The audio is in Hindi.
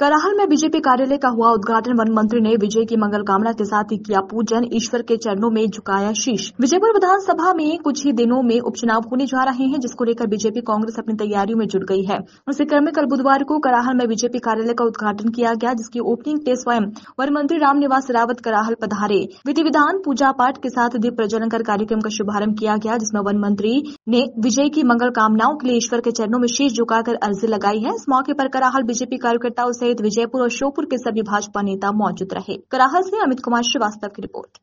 कराहल में बीजेपी कार्यालय का हुआ उद्घाटन। वन मंत्री ने विजय की मंगल कामना के साथ ही किया पूजन, ईश्वर के चरणों में झुकाया शीश। विजयपुर विधानसभा में कुछ ही दिनों में उपचुनाव होने जा रहे हैं, जिसको लेकर बीजेपी कांग्रेस अपनी तैयारियों में जुट गई है। इसी क्रम में कल बुधवार को कराहल में बीजेपी कार्यालय का उद्घाटन किया गया, जिसकी ओपनिंग पे स्वयं वन मंत्री राम निवास रावत कराहल पधारे। विधि विधान पूजा पाठ के साथ दीप प्रज्वलन कर कार्यक्रम का शुभारंभ किया गया, जिसमें वन मंत्री ने विजय की मंगल कामनाओं के लिए ईश्वर के चरणों में शीश झुकाकर अर्जी लगाई है। इस मौके पर कराहल बीजेपी कार्यकर्ताओं विजयपुर और शोपुर के सभी भाजपा नेता मौजूद रहे। कराहल से अमित कुमार श्रीवास्तव की रिपोर्ट।